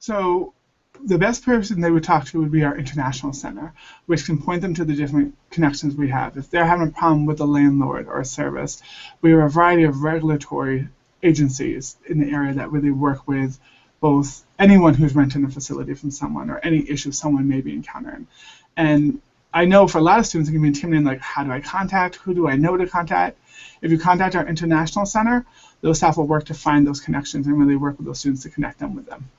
So the best person they would talk to would be our international center, which can point them to the different connections we have. If they're having a problem with a landlord or a service, we have a variety of regulatory agencies in the area that really work with both anyone who's renting a facility from someone or any issue someone may be encountering. And I know for a lot of students it can be intimidating, like, how do I contact? Who do I know to contact? If you contact our international center, those staff will work to find those connections and really work with those students to connect them with them.